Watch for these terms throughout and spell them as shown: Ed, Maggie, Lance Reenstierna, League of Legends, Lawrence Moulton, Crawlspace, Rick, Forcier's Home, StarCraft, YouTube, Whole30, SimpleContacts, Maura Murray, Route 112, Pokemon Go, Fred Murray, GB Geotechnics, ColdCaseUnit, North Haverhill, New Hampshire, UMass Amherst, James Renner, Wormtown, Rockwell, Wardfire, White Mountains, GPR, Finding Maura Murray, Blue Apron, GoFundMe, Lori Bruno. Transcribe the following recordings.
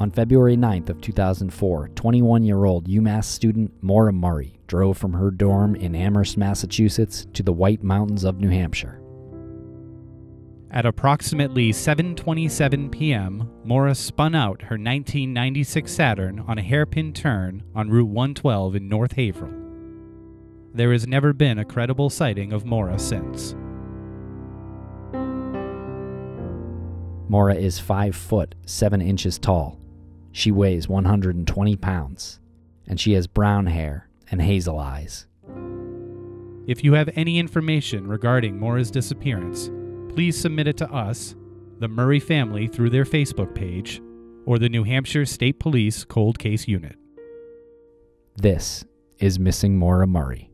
On February 9th of 2004, 21-year-old UMass student Maura Murray drove from her dorm in Amherst, Massachusetts to the White Mountains of New Hampshire. At approximately 7:27 p.m., Maura spun out her 1996 Saturn on a hairpin turn on Route 112 in North Haverhill. There has never been a credible sighting of Maura since. Maura is 5'7" tall. She weighs 120 pounds, and she has brown hair and hazel eyes. If you have any information regarding Maura's disappearance, please submit it to us, the Murray family through their Facebook page, or the New Hampshire State Police Cold Case Unit. This is Missing Maura Murray.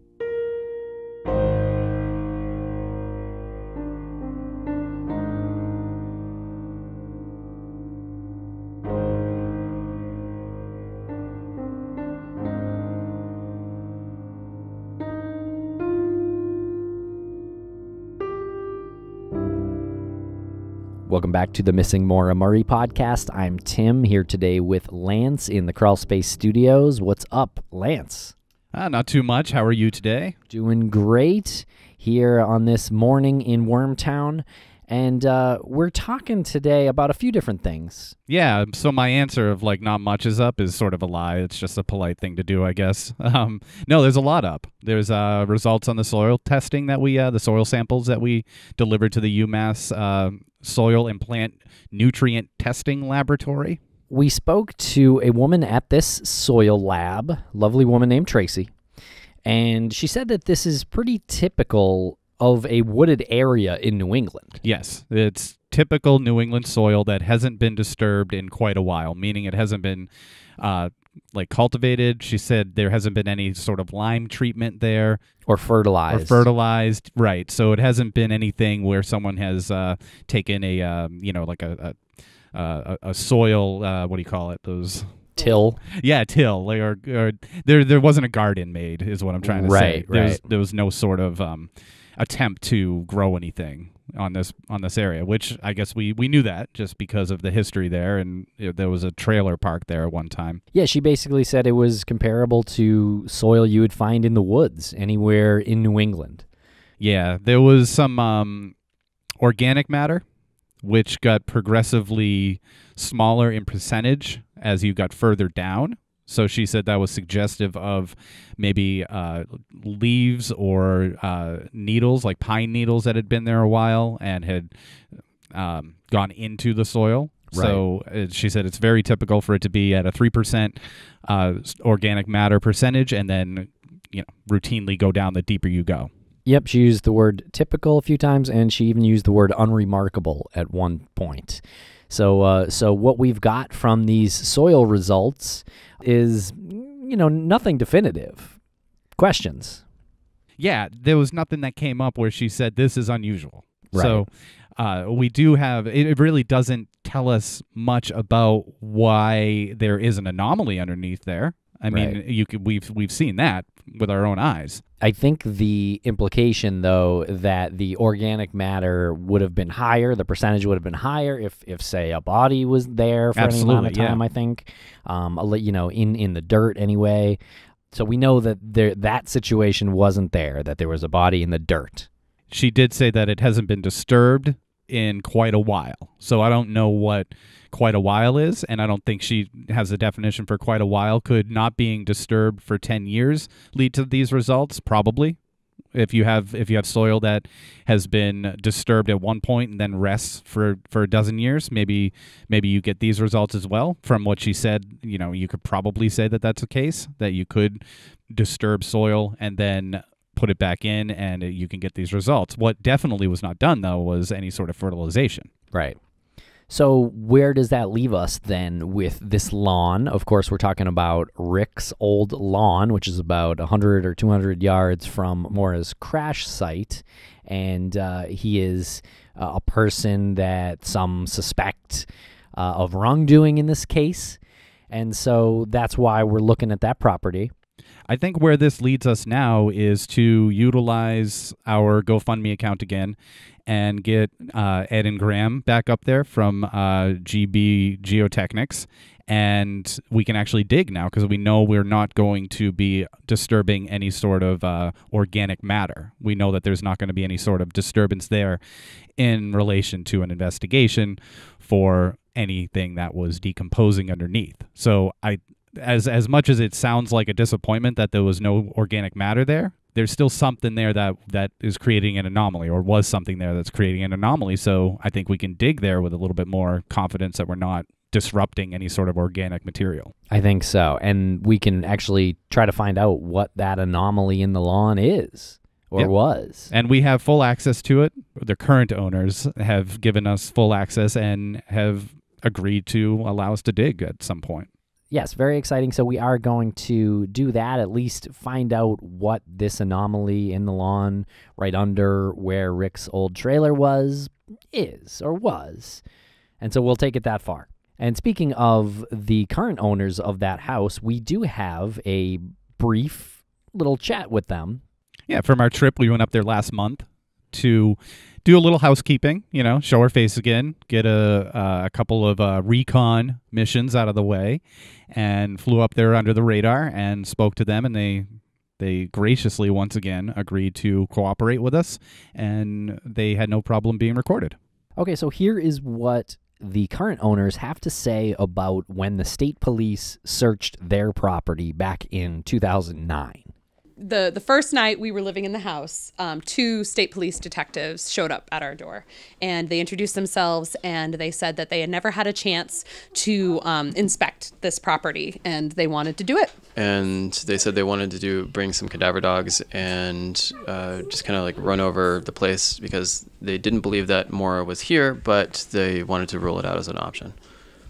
Welcome back to the Missing Maura Murray podcast. I'm Tim, here today with Lance in the Crawlspace Studios. What's up, Lance? Not too much. How are you today? Doing great here on this morning in Wormtown. And we're talking today about a few different things. Yeah, so my answer of like not much is up is sort of a lie. It's just a polite thing to do, I guess. No, there's a lot up. There's results on the soil testing that we, the soil samples that we delivered to the UMass Soil and Plant Nutrient Testing Laboratory. We spoke to a woman at this soil lab, lovely woman named Tracy, and she said that this is pretty typical of a wooded area in New England. Yes, it's typical New England soil that hasn't been disturbed in quite a while, meaning it hasn't been like cultivated. She said there hasn't been any sort of lime treatment there. Or fertilized. Or fertilized, right. So it hasn't been anything where someone has taken a, you know, like a soil, what do you call it, those... Till? Yeah, till. Or there wasn't a garden made is what I'm trying to say. Right. There was no sort of attempt to grow anything on this area, which I guess we knew that just because of the history there, and there was a trailer park there at one time. Yeah, she basically said it was comparable to soil you would find in the woods anywhere in New England. Yeah, there was some organic matter, which got progressively smaller in percentage as you got further down. So she said that was suggestive of maybe leaves or needles, like pine needles that had been there a while and had gone into the soil. Right. So she said it's very typical for it to be at a 3% organic matter percentage and then, you know, routinely go down the deeper you go. Yep, she used the word typical a few times, and she even used the word unremarkable at one point. So so what we've got from these soil results is, you know, nothing definitive. Questions? Yeah, there was nothing that came up where she said this is unusual. Right. So we do have, it really doesn't tell us much about why there is an anomaly underneath there. I mean, right. We've seen that with our own eyes. I think the implication, though, that the organic matter would have been higher, the percentage would have been higher if say, a body was there for absolutely, any amount of time, yeah. I think, you know, in the dirt anyway. So we know that that situation wasn't there, that there was a body in the dirt. She did say that it hasn't been disturbed in quite a while. So I don't know what quite a while is, and I don't think she has a definition for quite a while. Could not being disturbed for 10 years lead to these results? Probably. If you have soil that has been disturbed at one point and then rests for a dozen years, maybe you get these results as well. From what she said, you know, you could probably say that that's the case, that you could disturb soil and then put it back in and you can get these results. What definitely was not done, though, was any sort of fertilization. Right. So where does that leave us then with this lawn? Of course, we're talking about Rick's old lawn, which is about 100 or 200 yards from Maura's crash site. And he is a person that some suspect of wrongdoing in this case. And so that's why we're looking at that property. I think where this leads us now is to utilize our GoFundMe account again and get Ed and Graham back up there from GB Geotechnics. And we can actually dig now because we know we're not going to be disturbing any sort of organic matter. We know that there's not going to be any sort of disturbance there in relation to an investigation for anything that was decomposing underneath. So as much as it sounds like a disappointment that there was no organic matter there, there's still something there that is creating an anomaly, or was something there that's creating an anomaly. So I think we can dig there with a little bit more confidence that we're not disrupting any sort of organic material. I think so. And we can actually try to find out what that anomaly in the lawn is. Or yep. Was. And we have full access to it. The current owners have given us full access and have agreed to allow us to dig at some point. Yes, very exciting. So we are going to do that, at least find out what this anomaly in the lawn right under where Rick's old trailer was, is, or was. And so we'll take it that far. And speaking of the current owners of that house, we do have a brief little chat with them. Yeah, from our trip, we went up there last month to do a little housekeeping, you know, show our face again, get a couple of recon missions out of the way, and flew up there under the radar and spoke to them, and they graciously once again agreed to cooperate with us, and they had no problem being recorded. Okay, so here is what the current owners have to say about when the state police searched their property back in 2009. The first night we were living in the house, two state police detectives showed up at our door, and they introduced themselves, and they said that they had never had a chance to inspect this property, and they wanted to do it. And they said they wanted to bring some cadaver dogs and just kind of like run over the place because they didn't believe that Maura was here, but they wanted to rule it out as an option.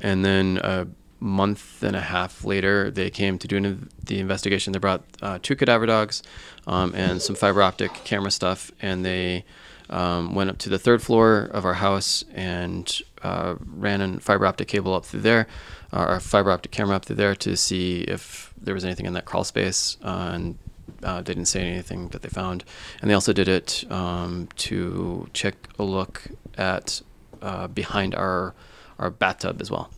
And then month and a half later, they came to do the investigation. They brought two cadaver dogs and some fiber optic camera stuff, and they went up to the third floor of our house and ran a fiber optic cable up through there, our fiber optic camera up through there, to see if there was anything in that crawl space, and they didn't say anything that they found. And they also did it to check a look at behind our bathtub as well.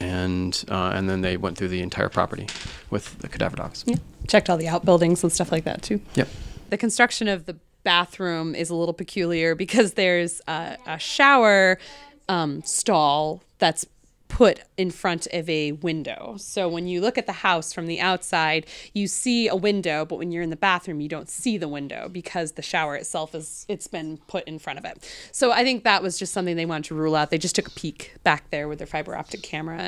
And then they went through the entire property with the cadaver dogs. Yeah. Checked all the outbuildings and stuff like that too. Yep. The construction of the bathroom is a little peculiar because there's a shower stall that's put in front of a window. So when you look at the house from the outside, you see a window, but when you're in the bathroom, you don't see the window because the shower itself is, it's been put in front of it. So I think that was just something they wanted to rule out. They just took a peek back there with their fiber optic camera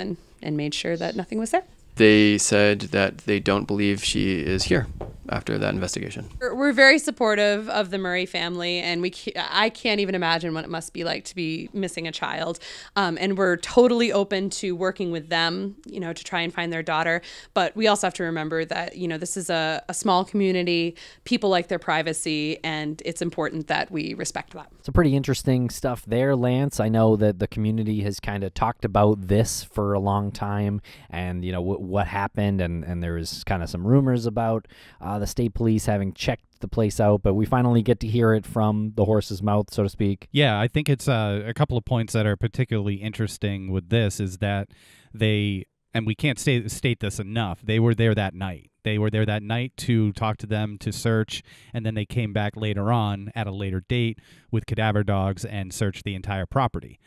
and made sure that nothing was there. They said that they don't believe she is here after that investigation. We're very supportive of the Murray family, and I can't even imagine what it must be like to be missing a child. And we're totally open to working with them, you know, to try and find their daughter. But we also have to remember that, you know, this is a small community. People like their privacy, and it's important that we respect that. So pretty interesting stuff there, Lance. I know that the community has kind of talked about this for a long time, and, you know, what happened, and there was kind of some rumors about the state police having checked the place out, but we finally get to hear it from the horse's mouth, so to speak. Yeah, I think it's a couple of points that are particularly interesting with this is that they, and we can't state this enough, they were there that night. They were there that night to talk to them, to search, and then they came back later on at a later date with cadaver dogs and searched the entire property.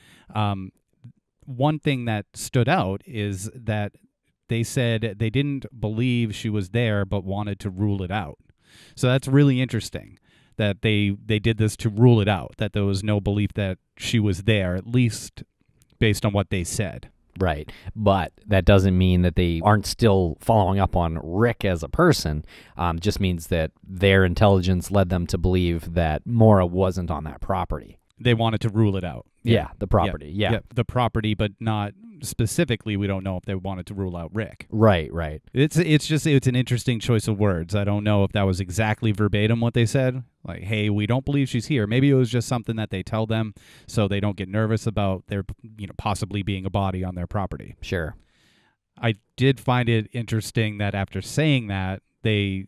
One thing that stood out is that they said they didn't believe she was there but wanted to rule it out. So that's really interesting that they did this to rule it out, that there was no belief that she was there, at least based on what they said. Right. But that doesn't mean that they aren't still following up on Rick as a person. Just means that their intelligence led them to believe that Maura wasn't on that property. They wanted to rule it out. Yeah, the property. Yeah. Yeah, the property, but not specifically. We don't know if they wanted to rule out Rick. Right, right. It's an interesting choice of words. I don't know if that was exactly verbatim what they said. Like, hey, we don't believe she's here. Maybe it was just something that they tell them so they don't get nervous about there, you know, possibly being a body on their property. Sure. I did find it interesting that after saying that, they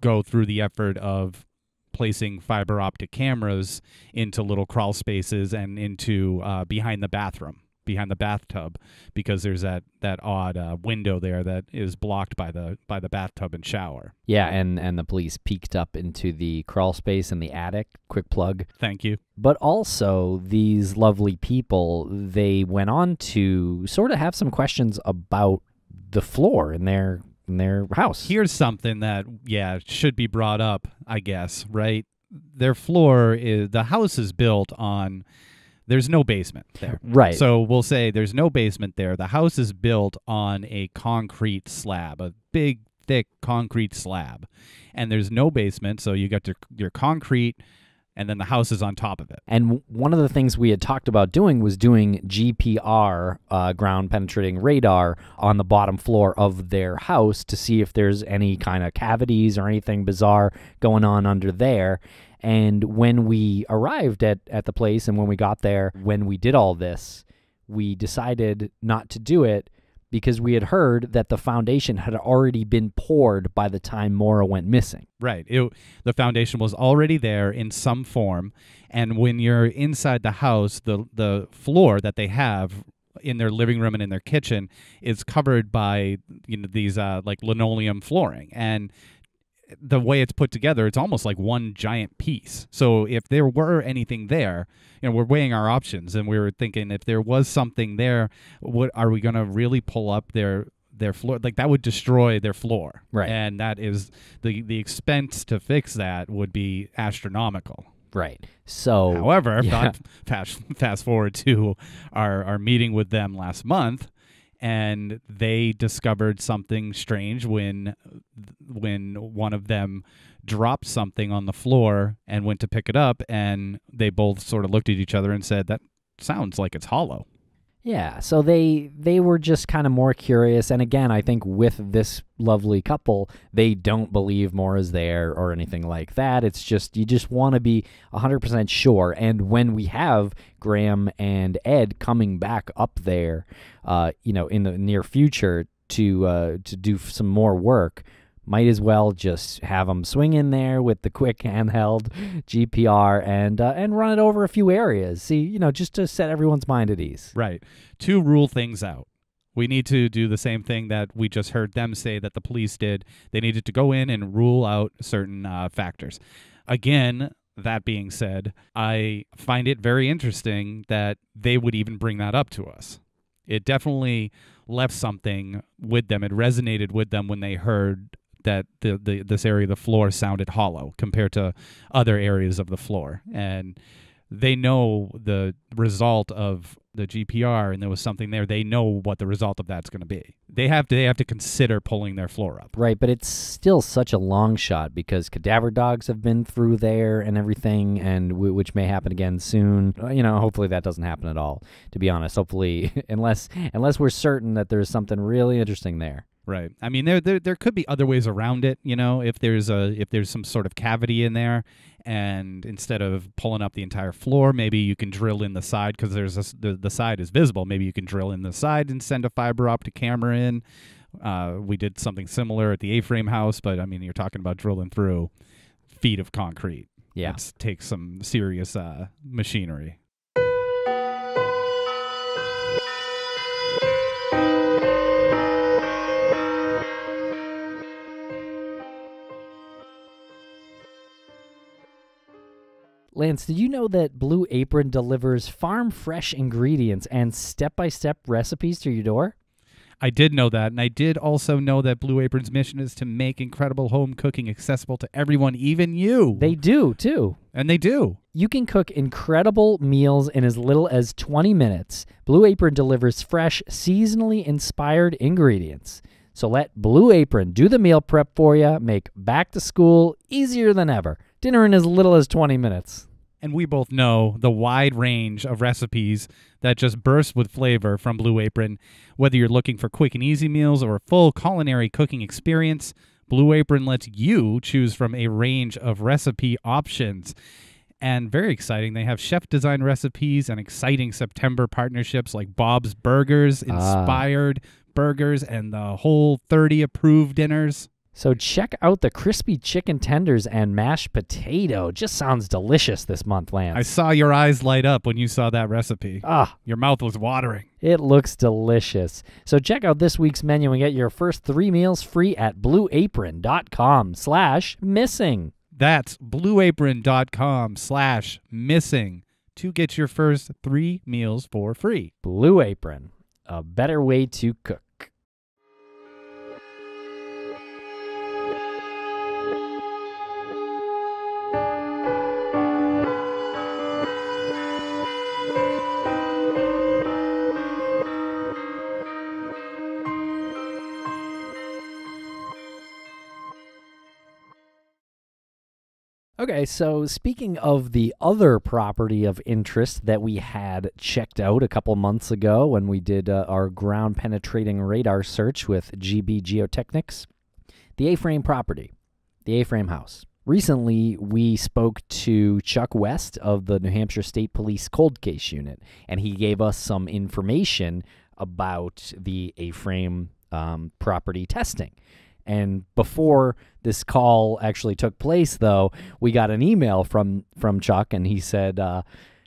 go through the effort of placing fiber optic cameras into little crawl spaces and into behind the bathroom, behind the bathtub, because there's that odd window there that is blocked by the bathtub and shower. Yeah, and the police peeked up into the crawl space in the attic. Quick plug. Thank you. But also, these lovely people, they went on to sort of have some questions about the floor in their house. Here's something that, yeah, should be brought up, I guess, right? Their floor is, the house is built on, there's no basement there. Right. So we'll say there's no basement there. The house is built on a concrete slab, a big, thick concrete slab. And there's no basement, so you got your concrete, and then the house is on top of it. And one of the things we had talked about doing was doing GPR, ground-penetrating radar, on the bottom floor of their house to see if there's any kind of cavities or anything bizarre going on under there. And when we arrived at the place and when we got there, when we did all this, we decided not to do it because we had heard that the foundation had already been poured by the time Maura went missing. Right. The foundation was already there in some form, and when you're inside the house, the floor that they have in their living room and in their kitchen is covered by these like linoleum flooring, and the way it's put together, it's almost like one giant piece. So if there were anything there, we're weighing our options, and we were thinking, if there was something there, what are we going to really pull up their floor? Like, that would destroy their floor. Right. And that is the expense to fix that would be astronomical. Right. So, however, yeah. Fast forward to our meeting with them last month. And they discovered something strange when one of them dropped something on the floor and went to pick it up, and they both sort of looked at each other and said, that sounds like it's hollow. Yeah, so they were just kind of more curious, and again, I think with this lovely couple, they don't believe Maura's there or anything like that. It's just, you just want to be 100% sure, and when we have Graham and Ed coming back up there, in the near future to do some more work, might as well just have them swing in there with the quick handheld GPR and run it over a few areas. See, just to set everyone's mind at ease. Right. To rule things out. We need to do the same thing that we just heard them say that the police did. They needed to go in and rule out certain factors. Again, that being said, I find it very interesting that they would even bring that up to us. It definitely left something with them. It resonated with them when they heard that this area of the floor sounded hollow compared to other areas of the floor. And they know the result of the GPR, and there was something there. They know what the result of that's going to be. They have to consider pulling their floor up. Right, but it's still such a long shot because cadaver dogs have been through there and everything, and which may happen again soon. Hopefully that doesn't happen at all, to be honest. Hopefully, unless we're certain that there's something really interesting there. Right. I mean, there could be other ways around it, if there's some sort of cavity in there, and instead of pulling up the entire floor, maybe you can drill in the side, because the side is visible. Maybe you can drill in the side and send a fiber optic camera in. We did something similar at the A-frame house, but I mean, you're talking about drilling through feet of concrete. Yeah. It takes some serious machinery. Lance, did you know that Blue Apron delivers farm-fresh ingredients and step-by-step recipes to your door? I did know that, and I did also know that Blue Apron's mission is to make incredible home cooking accessible to everyone, even you. They do, too. And they do. You can cook incredible meals in as little as 20 minutes. Blue Apron delivers fresh, seasonally inspired ingredients. So let Blue Apron do the meal prep for you, make back to school easier than ever. Dinner in as little as 20 minutes. And we both know the wide range of recipes that just burst with flavor from Blue Apron. Whether you're looking for quick and easy meals or a full culinary cooking experience, Blue Apron lets you choose from a range of recipe options. And very exciting, they have chef-designed recipes and exciting September partnerships like Bob's Burgers, inspired Burgers and the Whole30 approved dinners. So check out the crispy chicken tenders and mashed potato. Just sounds delicious this month, Lance. I saw your eyes light up when you saw that recipe. Ah. Your mouth was watering. It looks delicious. So check out this week's menu and get your first 3 meals free at blueapron.com/missing. That's blueapron.com/missing to get your first 3 meals for free. Blue Apron, a better way to cook. Okay, so speaking of the other property of interest that we had checked out a couple months ago when we did our ground-penetrating radar search with GB Geotechnics, the A-frame property, the A-frame house. Recently, we spoke to Chuck West of the New Hampshire State Police Cold Case Unit, and he gave us some information about the A-frame property testing. And before this call actually took place, though, we got an email from Chuck, and he said,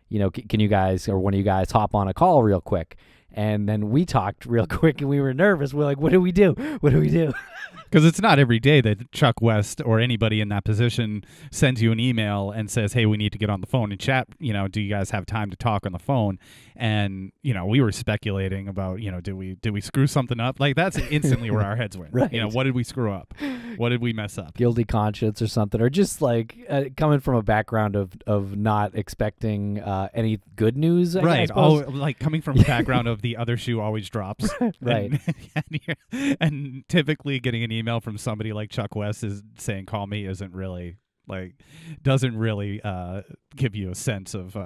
you know, can you guys or one of you guys hop on a call real quick? And then we talked real quick, and we were nervous. We're like, what do we do? What do we do? Because it's not every day that Chuck West or anybody in that position sends you an email and says, hey, we need to get on the phone and chat. You know, do you guys have time to talk on the phone? And, you know, we were speculating about, you know, did we screw something up? Like, that's instantly where our heads went. Right. You know, what did we screw up? What did we mess up? Guilty conscience or something, or just like coming from a background of not expecting any good news. Right. Oh, like coming from a background of the other shoe always drops. Right. And typically getting an email from somebody like Chuck West is saying call me isn't really like doesn't really give you a sense of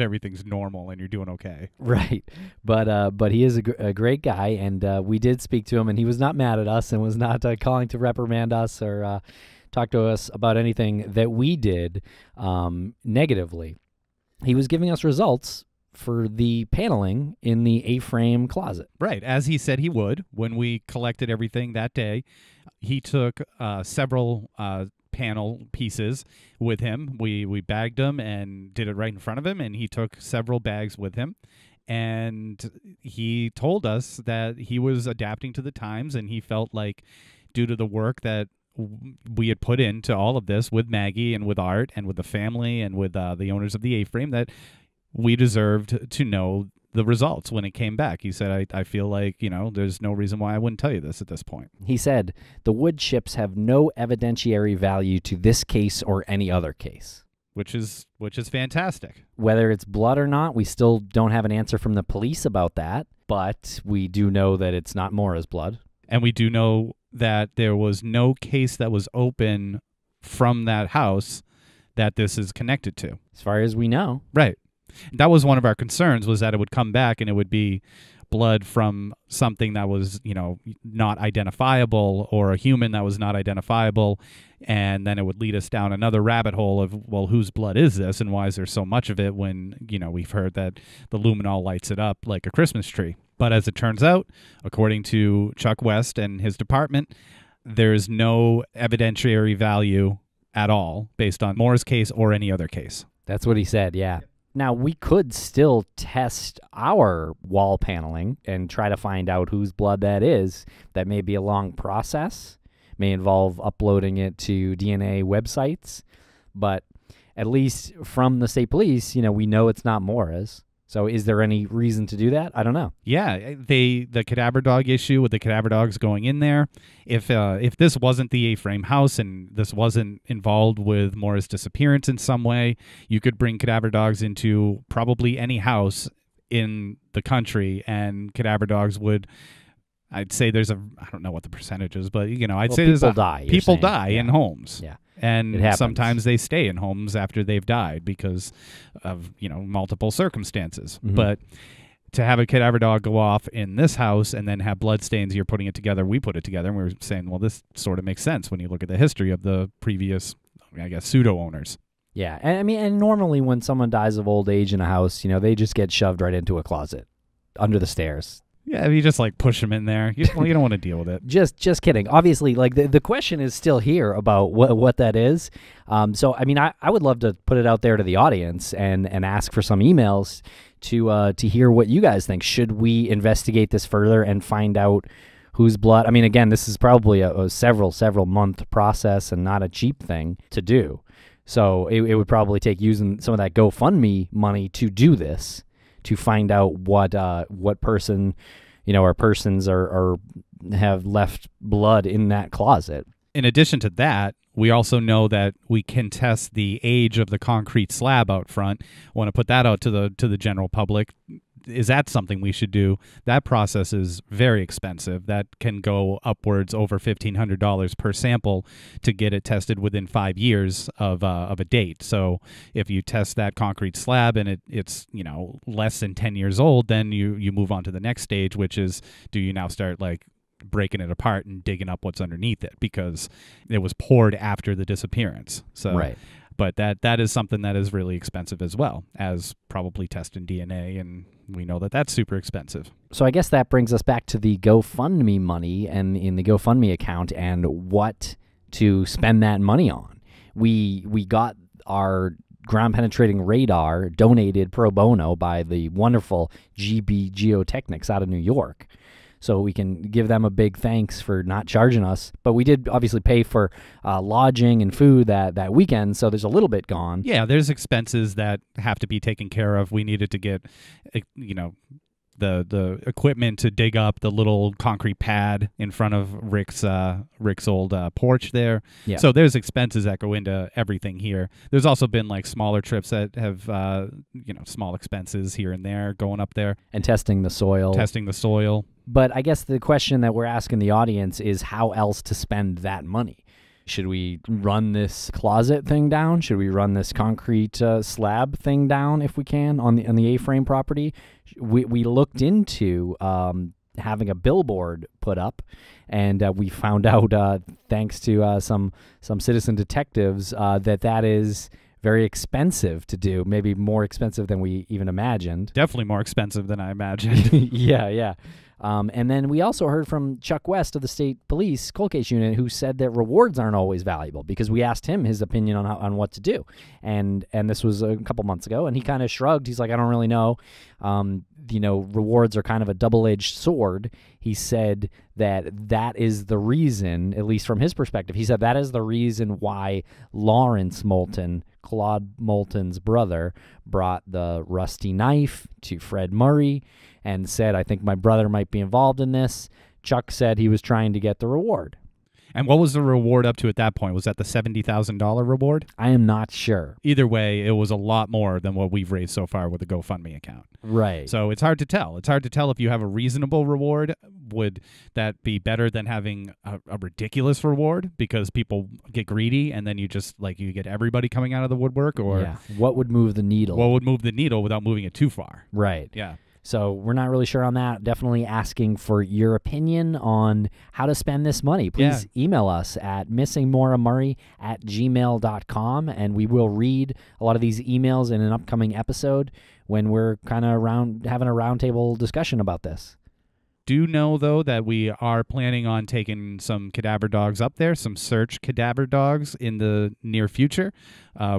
everything's normal and you're doing okay. Right. But he is a great guy, and we did speak to him, and he was not mad at us and was not calling to reprimand us or talk to us about anything that we did negatively. He was giving us results for the paneling in the A-frame closet. Right, as he said he would. When we collected everything that day, he took several panel pieces with him. We bagged them and did it right in front of him, and he took several bags with him. And he told us that he was adapting to the times, and he felt like due to the work that we had put into all of this with Maggie and with Art and with the family and with the owners of the A-frame that we deserved to know the results when it came back. He said, I feel like, you know, there's no reason why I wouldn't tell you this at this point. He said, the wood chips have no evidentiary value to this case or any other case. Which is fantastic. Whether it's blood or not, we still don't have an answer from the police about that, but we do know that it's not Maura's blood. And we do know that there was no case that was open from that house that this is connected to. As far as we know. Right. That was one of our concerns, was that it would come back and it would be blood from something that was, you know, not identifiable, or a human that was not identifiable, and then it would lead us down another rabbit hole of, well, whose blood is this and why is there so much of it when, you know, we've heard that the luminol lights it up like a Christmas tree. But as it turns out, according to Chuck West and his department, there is no evidentiary value at all based on Maura's case or any other case. That's what he said, yeah. Now, we could still test our wall paneling and try to find out whose blood that is. That may be a long process, may involve uploading it to DNA websites, but at least from the state police, you know, we know it's not Maura's. So is there any reason to do that? I don't know. Yeah, the cadaver dog issue with the cadaver dogs going in there. If this wasn't the A-frame house and this wasn't involved with Maura's disappearance in some way, you could bring cadaver dogs into probably any house in the country, and cadaver dogs would, I'd say there's a, I don't know what the percentage is, but, you know, I'd say there's a... People die in homes. Yeah. And sometimes they stay in homes after they've died because of, you know, multiple circumstances. Mm-hmm. But to have a cadaver dog go off in this house and then have blood stains, you're putting it together. We put it together, and we were saying, well, this sort of makes sense when you look at the history of the previous, I guess, pseudo-owners. Yeah. And I mean, and normally when someone dies of old age in a house, you know, they just get shoved right into a closet under the stairs. Yeah, you just like push them in there. You don't want to deal with it. Just kidding. Obviously, like the question is still here about what that is. So I mean, I would love to put it out there to the audience and ask for some emails to hear what you guys think. Should we investigate this further and find out whose blood? I mean, again, this is probably a several month process and not a cheap thing to do. So it would probably take using some of that GoFundMe money to do this, to find out what person, you know, or persons are have left blood in that closet. In addition to that, we also know that we can test the age of the concrete slab out front. Want to put that out to the general public. Is that something we should do? That process is very expensive. That can go upwards over $1,500 per sample to get it tested within 5 years of a date. So if you test that concrete slab and it's you know, less than 10 years old, then you move on to the next stage, which is, do you now start like breaking it apart and digging up what's underneath it because it was poured after the disappearance? So right. But that is something that is really expensive as well, as probably testing DNA, and we know that that's super expensive. So I guess that brings us back to the GoFundMe money and in the GoFundMe account and what to spend that money on. We got our ground-penetrating radar donated pro bono by the wonderful GB Geotechnics out of New York. So we can give them a big thanks for not charging us. But we did obviously pay for lodging and food that weekend, so there's a little bit gone. Yeah, there's expenses that have to be taken care of. We needed to get, you know, the equipment to dig up the little concrete pad in front of Rick's old porch there. Yeah. So there's expenses that go into everything here. There's also been like smaller trips that have you know, small expenses here and there going up there and testing the soil. But I guess the question that we're asking the audience is how else to spend that money. Should we run this closet thing down? Should we run this concrete slab thing down if we can on the A-frame property? We looked into having a billboard put up, and we found out, thanks to some citizen detectives, that is very expensive to do, maybe more expensive than we even imagined. Definitely more expensive than I imagined. Yeah. And then we also heard from Chuck West of the State Police Cold Case Unit, who said that rewards aren't always valuable, because we asked him his opinion on what to do. And this was a couple months ago, and he kind of shrugged. He's like, I don't really know. You know, rewards are kind of a double-edged sword. He said that is the reason, at least from his perspective, he said that is the reason why Lawrence Moulton, Claude Moulton's brother, brought the rusty knife to Fred Murray and said, I think my brother might be involved in this. Chuck said he was trying to get the reward. And what was the reward up to at that point? Was that the $70,000 reward? I am not sure. Either way, it was a lot more than what we've raised so far with the GoFundMe account. Right. So it's hard to tell. It's hard to tell if you have a reasonable reward. Would that be better than having a ridiculous reward because people get greedy and then you just, like, you get everybody coming out of the woodwork? Or yeah. What would move the needle? What would move the needle without moving it too far? Right. Yeah. So we're not really sure on that. Definitely asking for your opinion on how to spend this money. Please email us at missingmauramurray@gmail.com, and we will read a lot of these emails in an upcoming episode when we're kind of having a roundtable discussion about this. Do know, though, that we are planning on taking some cadaver dogs up there, some search cadaver dogs in the near future.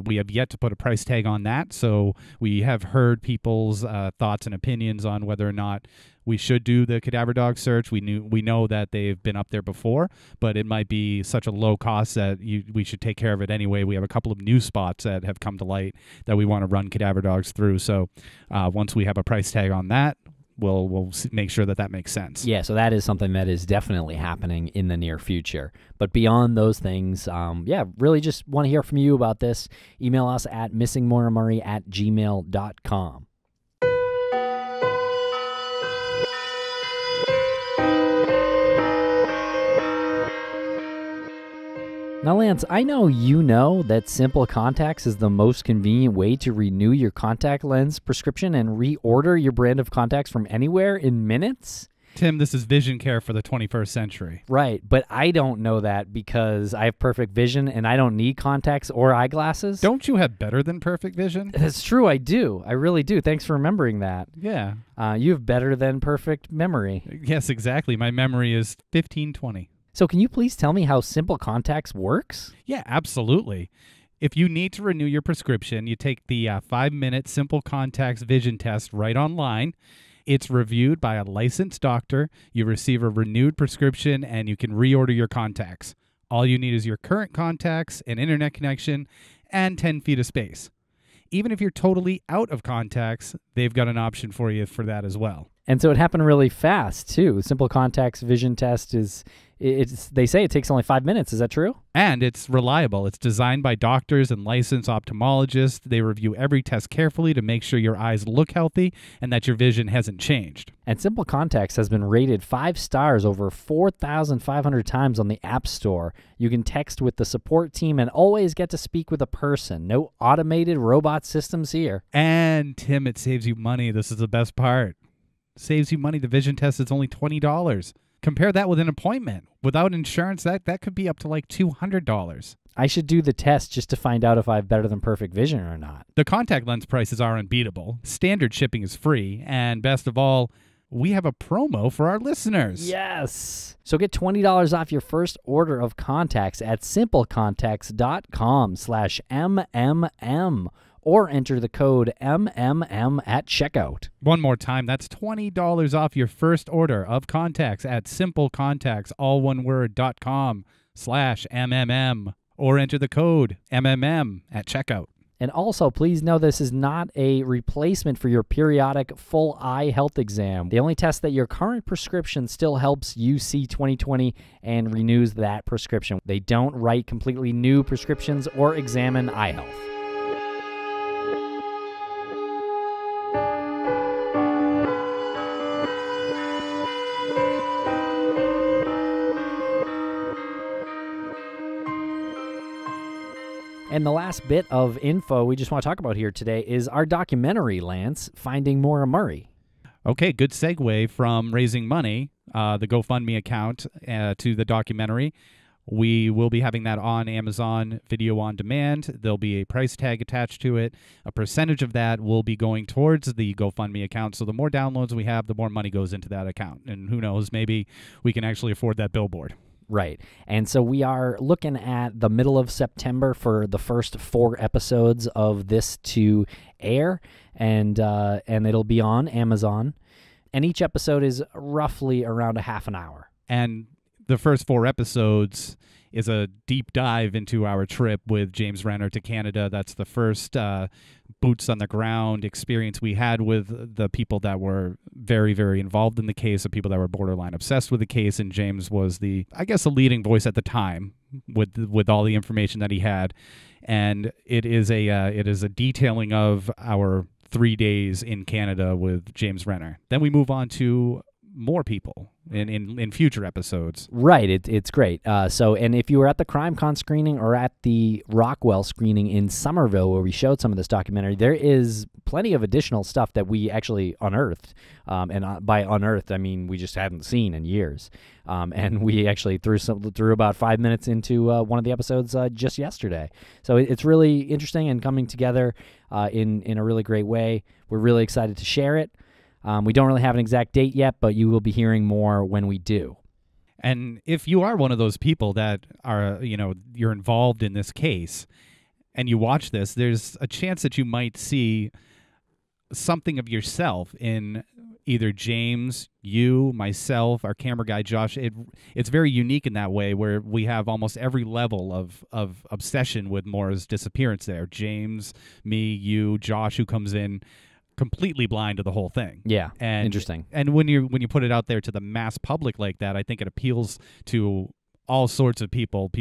We have yet to put a price tag on that, so we have heard people's thoughts and opinions on whether or not we should do the cadaver dog search. We know that they've been up there before, but it might be such a low cost that we should take care of it anyway. We have a couple of new spots that have come to light that we want to run cadaver dogs through, so once we have a price tag on that, we'll make sure that makes sense. Yeah, so that is something that is definitely happening in the near future. But beyond those things, yeah, really just want to hear from you about this. Email us at missingmauramurray@gmail.com. Now, Lance, I know you know that SimpleContacts is the most convenient way to renew your contact lens prescription and reorder your brand of contacts from anywhere in minutes. Tim, this is vision care for the 21st century. Right, but I don't know that because I have perfect vision and I don't need contacts or eyeglasses. Don't you have better than perfect vision? That's true, I do. I really do. Thanks for remembering that. Yeah. You have better than perfect memory. Yes, exactly. My memory is 1520. So can you please tell me how SimpleContacts works? Yeah, absolutely. If you need to renew your prescription, you take the 5-minute SimpleContacts vision test right online. It's reviewed by a licensed doctor. You receive a renewed prescription, and you can reorder your contacts. All you need is your current contacts, an internet connection, and 10 feet of space. Even if you're totally out of contacts, they've got an option for you for that as well. And so it happened really fast, too. SimpleContacts vision test is, they say it takes only 5 minutes. Is that true? And it's reliable. It's designed by doctors and licensed ophthalmologists. They review every test carefully to make sure your eyes look healthy and that your vision hasn't changed. And SimpleContacts has been rated 5 stars over 4,500 times on the App Store. You can text with the support team and always get to speak with a person. No automated robot systems here. And, Tim, it saves you money. This is the best part. Saves you money. The vision test is only $20. Compare that with an appointment. Without insurance, that could be up to like $200. I should do the test just to find out if I have better than perfect vision or not. The contact lens prices are unbeatable. Standard shipping is free. And best of all, we have a promo for our listeners. Yes. So get $20 off your first order of contacts at simplecontacts.com/MMM. Or enter the code MMM at checkout. One more time, that's $20 off your first order of contacts at SimpleContacts, all one word, .com/MMM. Or enter the code MMM at checkout. And also, please know this is not a replacement for your periodic full eye health exam. They only test that your current prescription still helps you see 20/20 and renews that prescription. They don't write completely new prescriptions or examine eye health. And the last bit of info we just want to talk about here today is our documentary, Lance, Finding Maura Murray. Okay, good segue from raising money, the GoFundMe account, to the documentary. We will be having that on Amazon Video on Demand. There'll be a price tag attached to it. A percentage of that will be going towards the GoFundMe account. So the more downloads we have, the more money goes into that account. And who knows, maybe we can actually afford that billboard. Right. And so we are looking at the middle of September for the first 4 episodes of this to air, and it'll be on Amazon. And each episode is roughly around a half an hour. And the first 4 episodes is a deep dive into our trip with James Renner to Canada. That's the first boots on the ground experience we had with the people that were very, very involved in the case, the people that were borderline obsessed with the case. And James was the, I guess, the leading voice at the time with all the information that he had. And it is a detailing of our 3 days in Canada with James Renner. Then we move on to more people in future episodes. Right, it's great. So, and if you were at the CrimeCon screening or at the Rockwell screening in Somerville where we showed some of this documentary, there is plenty of additional stuff that we actually unearthed. And by unearthed, I mean we just hadn't seen in years. And we actually threw about 5 minutes into one of the episodes just yesterday. So it's really interesting and coming together in a really great way. We're really excited to share it. We don't really have an exact date yet, but you will be hearing more when we do. And if you are one of those people that are, you know, you're involved in this case and you watch this, there's a chance that you might see something of yourself in either James, you, myself, our camera guy, Josh. It's very unique in that way where we have almost every level of obsession with Maura's disappearance there. James, me, you, Josh, who comes in completely blind to the whole thing. Yeah, and interesting. And when you put it out there to the mass public like that, I think it appeals to all sorts of people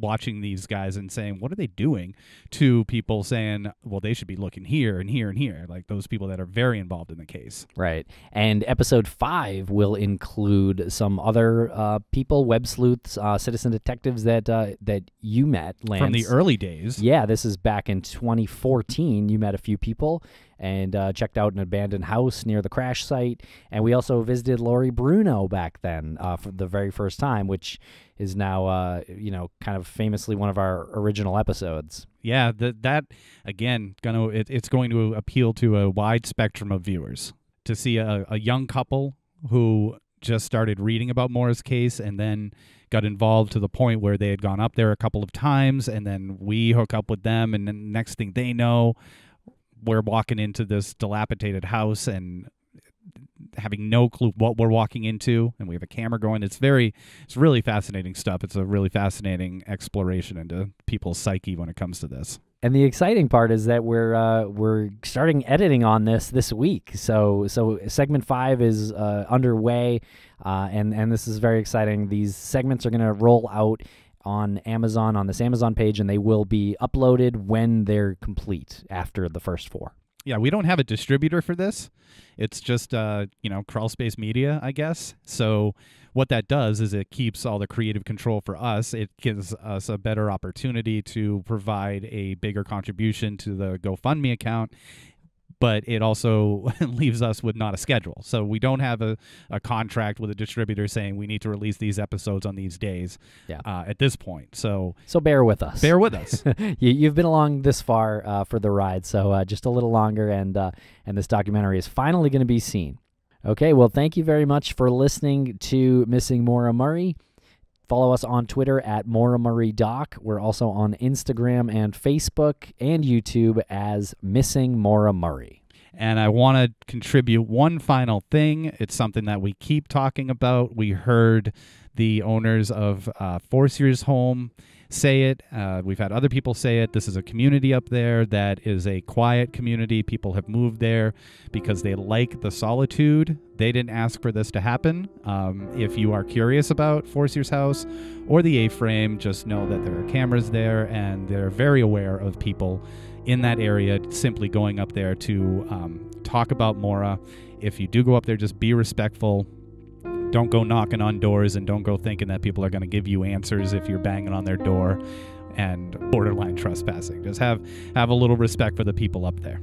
watching these guys and saying, what are they doing? To people saying, well, they should be looking here and here and here, like those people that are very involved in the case. Right. And episode 5 will include some other people, web sleuths, citizen detectives that you met, Lance. From the early days. Yeah, this is back in 2014. You met a few people, and checked out an abandoned house near the crash site. And we also visited Lori Bruno back then for the very first time, which is now, you know, kind of famously one of our original episodes. Yeah, that again, it's going to appeal to a wide spectrum of viewers to see a young couple who just started reading about Maura's case and then got involved to the point where they had gone up there a couple of times, and then we hook up with them, and then next thing they know, we're walking into this dilapidated house and having no clue what we're walking into, and we have a camera going. It's really fascinating stuff. It's a really fascinating exploration into people's psyche when it comes to this. And the exciting part is that we're starting editing on this week. So segment 5 is underway, and this is very exciting. These segments are going to roll out on Amazon, on this Amazon page, and they will be uploaded when they're complete after the first 4. Yeah, we don't have a distributor for this. It's just, you know, Crawl Space Media, I guess. So what that does is it keeps all the creative control for us. It gives us a better opportunity to provide a bigger contribution to the GoFundMe account, but it also leaves us with not a schedule. So we don't have a contract with a distributor saying we need to release these episodes on these days at this point. So bear with us. Bear with us. You've been along this far for the ride, so just a little longer, and this documentary is finally going to be seen. Okay, well, thank you very much for listening to Missing Maura Murray. Follow us on Twitter at Maura Murray Doc. We're also on Instagram and Facebook and YouTube as Missing Maura Murray. And I want to contribute one final thing. It's something that we keep talking about. We heard the owners of Forcier's Home say it. We've had other people say it. This is a community up there that is a quiet community. People have moved there because they like the solitude. They didn't ask for this to happen. If you are curious about Forcier's House or the A-frame, just know that there are cameras there, and they're very aware of people in that area simply going up there to talk about Maura. If you do go up there, just be respectful. Don't go knocking on doors, and don't go thinking that people are going to give you answers if you're banging on their door and borderline trespassing. Just have a little respect for the people up there.